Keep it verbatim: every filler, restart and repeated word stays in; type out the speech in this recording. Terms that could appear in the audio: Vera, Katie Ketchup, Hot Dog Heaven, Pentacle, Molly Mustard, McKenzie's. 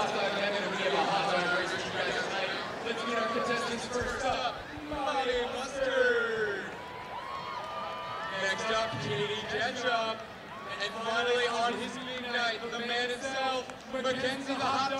hot dog heaven, and we have a hot dog race for you guys tonight. Let's meet our contestants. First up, Molly Mustard. Next up, Katie Ketchup. And finally, on his midnight, the man himself, Mackenzie the hot dog.